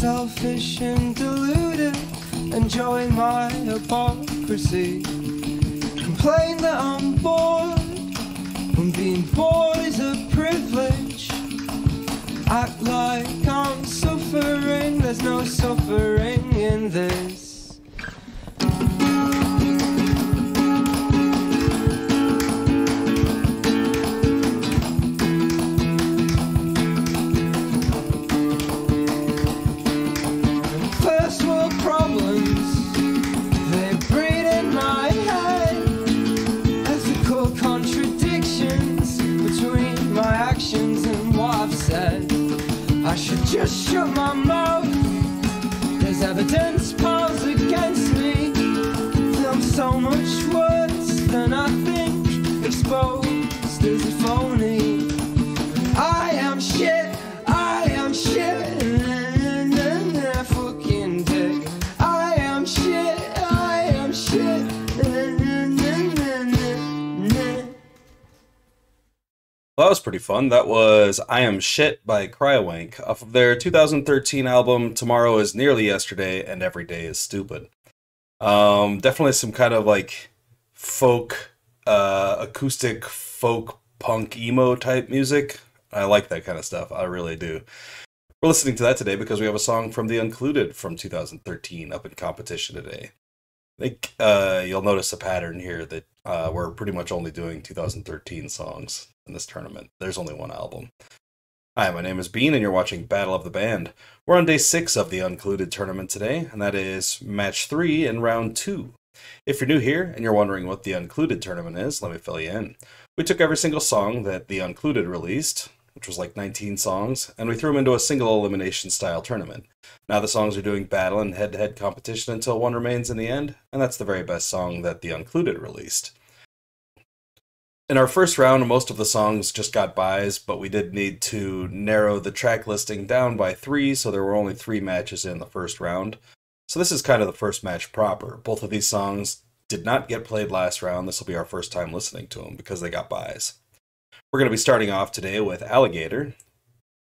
selfish and deluded, enjoying my hypocrisy. Complain that I'm bored, when being bored is a privilege. Act like I'm suffering, there's no suffering in this. I should just shut my mouth. There's evidence piles against me. I'm so much worse than I think. Exposed as a phony. I am shit. I am shit. And that fucking dick. I am shit. I am shit. Well, that was pretty fun. That was I Am Shit by Crywank off of their 2013 album Tomorrow Is Nearly Yesterday and Every Day Is Stupid. Definitely some kind of like folk, acoustic folk punk emo type music. I like that kind of stuff. I really do. We're listening to that today because we have a song from The Uncluded from 2013 up in competition today. I think you'll notice a pattern here that we're pretty much only doing 2013 songs in this tournament. There's only one album. Hi, my name is Bean, and you're watching Battle of the Band. We're on day 6 of the Uncluded tournament today, and that is match 3 in round 2. If you're new here and you're wondering what the Uncluded tournament is, let me fill you in. We took every single song that the Uncluded released, which was like 19 songs, and we threw them into a single elimination style tournament. Now the songs are doing battle and head-to-head competition until one remains in the end, and that's the very best song that the Uncluded released. In our first round, most of the songs just got buys, but we did need to narrow the track listing down by 3, so there were only 3 matches in the first round. So this is kind of the first match proper. Both of these songs did not get played last round. This will be our first time listening to them because they got buys. We're going to be starting off today with Alligator,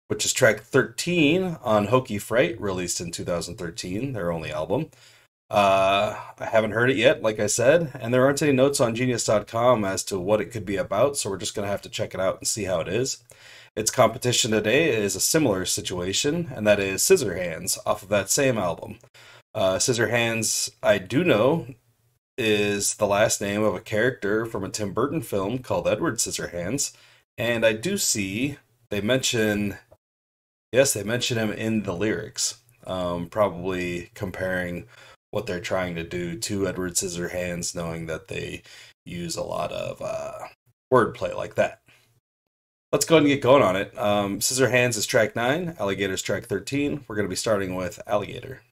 which is track 13 on Hokey Fright, released in 2013, their only album. I haven't heard it yet, like I said, and there aren't any notes on Genius.com as to what it could be about, so we're just going to have to check it out and see how it is. Its competition today is a similar situation, and that is Scissorhands off of that same album. Scissorhands, I do know, is the last name of a character from a Tim Burton film called Edward Scissorhands, and I do see they mention, yes, they mention him in the lyrics, probably comparing what they're trying to do to Edward Scissorhands, knowing that they use a lot of wordplay like that. Let's go ahead and get going on it. Scissorhands is track 9, Alligator's track 13. We're going to be starting with Alligator.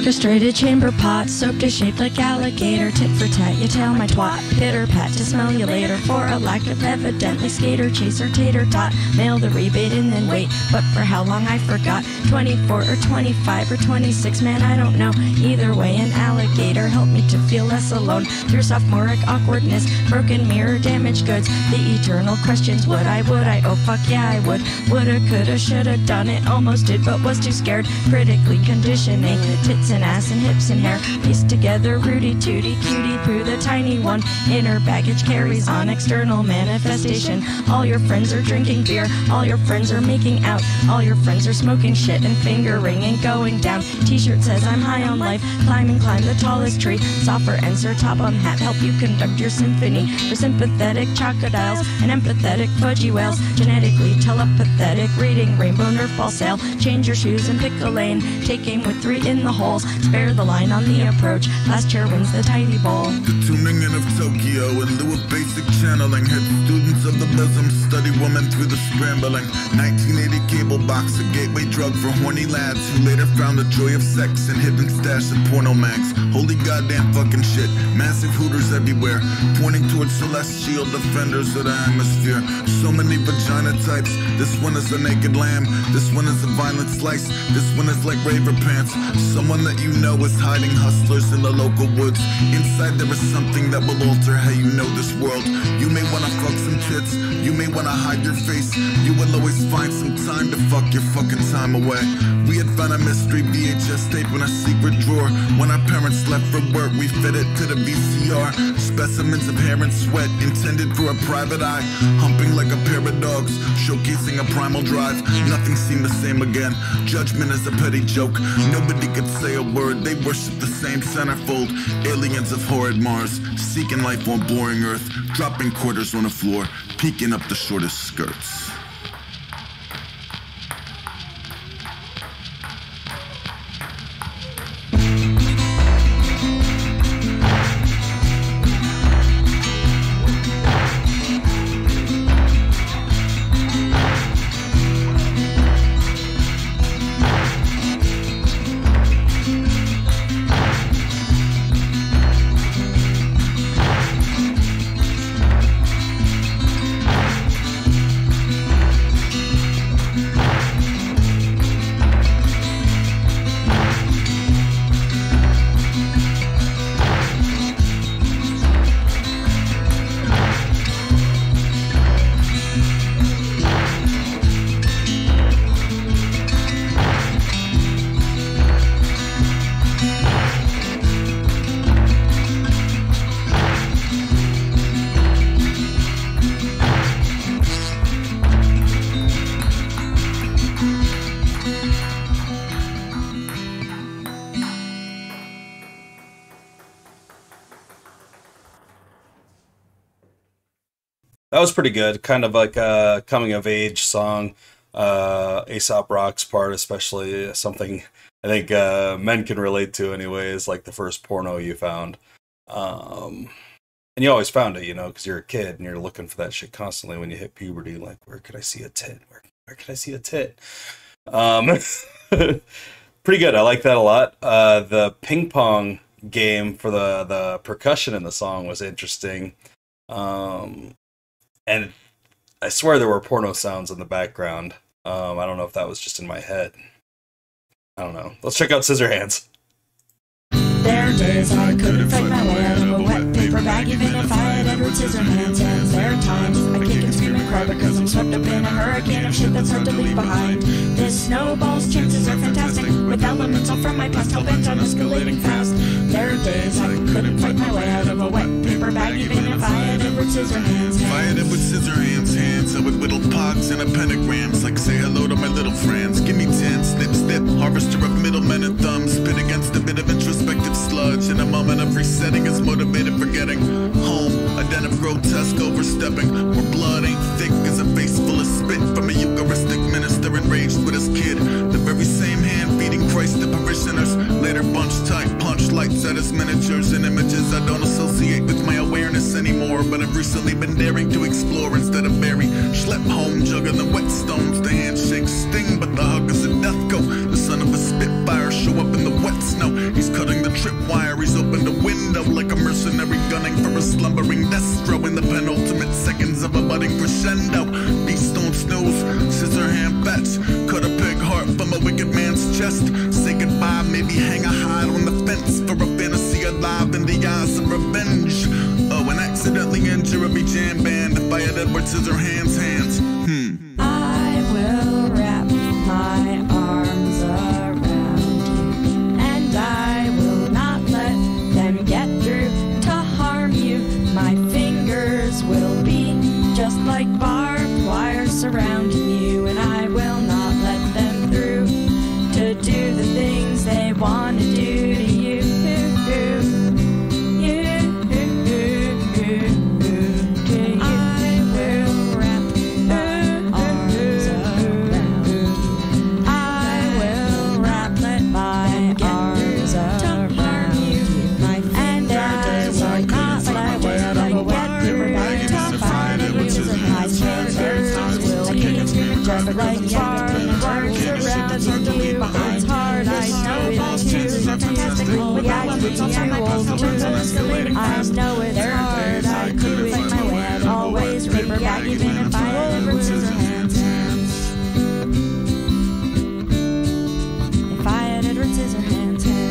Orchestrated chamber pot, soaked a shape like alligator. Tit for tat, you tell my twat. Pitter pat, to smell you later. For a lack of evidently skater, chaser, tater tot. Mail the rebate and then wait, but for how long I forgot. 24 or 25 or 26, man, I don't know. Either way, an alligator helped me to feel less alone. Through sophomoric awkwardness, broken mirror, damaged goods. The eternal questions, would I, oh fuck yeah I would. Woulda, coulda, shoulda done it, almost did, but was too scared. Critically conditioning tits and ass and hips and hair, pieced together, rooty tooty, cutie poo, the tiny one. Inner baggage carries on external manifestation. All your friends are drinking beer, all your friends are making out, all your friends are smoking shit and fingering and going down. T-shirt says I'm high on life, climb and climb the tallest tree. Softer answer, top on hat, help you conduct your symphony. For sympathetic crocodiles and empathetic fudgy whales, genetically telepathetic, reading rainbow nerf ball sail. Change your shoes and pick a lane, take aim with 3 in the holes, spare the line on the approach, last chair wins the tiny bowl. The tuning in of Tokyo in lieu of basic channeling, head students of the bosom study women through the scrambling. 1980 cable box, a gateway drug for horny lads who later found the joy of sex and hidden stash of porno mags. Holy goddamn fucking shit, massive hooters everywhere, pointing towards celestial defenders of the hemisphere. So many vagina types, this one is a naked lamb, this one is a violent slice, this one is like raver pants. Someone Someone that you know is hiding hustlers in the local woods. Inside there is something that will alter how you know this world. You may wanna fuck some kids, you may wanna hide your face. You will always find some time to fuck your fucking time away. We had found a mystery VHS tape in our secret drawer. When our parents left for work, we fed it to the VCR. Specimens of hair and sweat intended for a private eye, humping like a pair of dogs, showcasing a primal drive. Nothing seemed the same again. Judgment is a petty joke. Nobody could say a word. They worship the same centerfold. Aliens of horrid Mars, seeking life on boring Earth, dropping quarters on the floor, peeking up the shortest skirts. That was pretty good, kind of like a coming of age song. Aesop Rock's part, especially, something I think men can relate to, anyways. Like the first porno you found, and you always found it, you know, because you're a kid and you're looking for that shit constantly when you hit puberty. Like, where could I see a tit? Where could I see a tit? Pretty good. I like that a lot. The ping pong game for the percussion in the song was interesting. And I swear there were porno sounds in the background. I don't know if that was just in my head. I don't know. Let's check out Scissorhands. There are days I couldn't fight my way out of a wet paper bag, even if I had Edward Scissorhands hands. There are times I kick and scream and cry because I'm swept up in a hurricane of shit that's hard to leave behind. This snowball's chances are fantastic, with elements all from my past, hell bent on escalating fast. There are days I couldn't fight my way out of a wet paper bag, even if I had Edward Scissorhands hands. If I had Edward Scissorhands hands, I would whittle pogs and a pentagrams, like say hello to my little friends. Give me 10, snip, snip, harvester of middlemen and thumbs, pit against a bit of introspective sludge. In a moment of resetting is motivated for getting home. A den of grotesque overstepping, where blood ain't thick as a face full of spit from a Eucharistic minister enraged with his kid. The very same hand feeding Christ the parishioners, later bunch tight, punch lights at his miniatures and images I don't associate with my awareness anymore, but I've recently been daring to explore instead of bury. Schlep home, juggling the wet stones, the handshakes sting, but the hug is a death go. The son of a spitfire show up in the wet snow. He's cutting the tripwire, he's opened a window like a mercenary gunning for a slumbering destro in the penultimate seconds of a budding crescendo. Beast don't snooze, scissor hand fetch, cut a pig heart from a wicked man's chest. Say goodbye, maybe hang a hide on the fence for a fantasy alive in the eyes of revenge. Oh, and accidentally injure a be jam band if I had Edward Scissorhands hands. I will wrap my arms around you, and I will not let them get through to harm you. My fingers will be just like barbed wire surrounding you, and I will not let them through to do the things they want to do to you. Right, If I had Edward Scissorhands hands.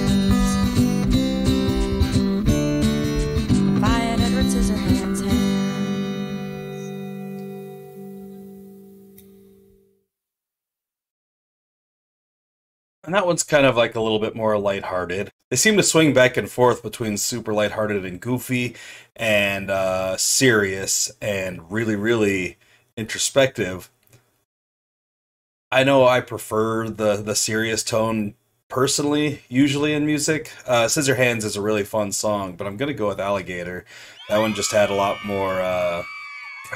And that one's kind of like a little bit more lighthearted. They seem to swing back and forth between super lighthearted and goofy and serious and really, really introspective. I know I prefer the serious tone personally, usually in music. Scissorhands is a really fun song, but I'm going to go with Alligator. That one just had a lot more, I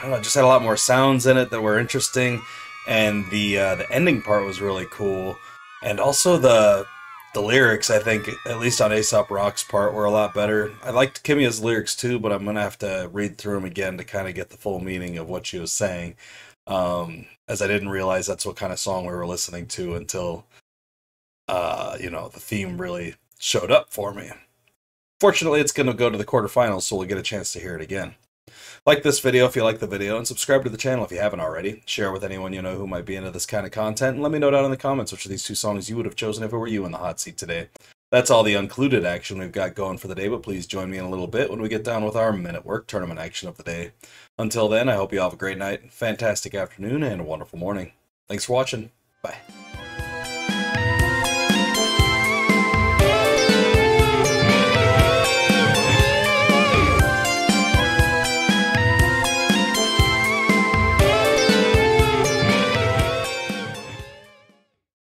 don't know, just had a lot more sounds in it that were interesting. And the ending part was really cool. And also the lyrics, I think, at least on Aesop Rock's part, were a lot better. I liked Kimia's lyrics too, but I'm going to have to read through them again to kind of get the full meaning of what she was saying, as I didn't realize that's what kind of song we were listening to until, you know, the theme really showed up for me. Fortunately, it's going to go to the quarterfinals, so we'll get a chance to hear it again. Like this video if you like the video, and subscribe to the channel if you haven't already. Share with anyone you know who might be into this kind of content, and let me know down in the comments which of these two songs you would have chosen if it were you in the hot seat today. That's all the Uncluded action we've got going for the day, but please join me in a little bit when we get down with our Minute Work tournament action of the day. Until then, I hope you all have a great night, fantastic afternoon, and a wonderful morning. Thanks for watching. Bye.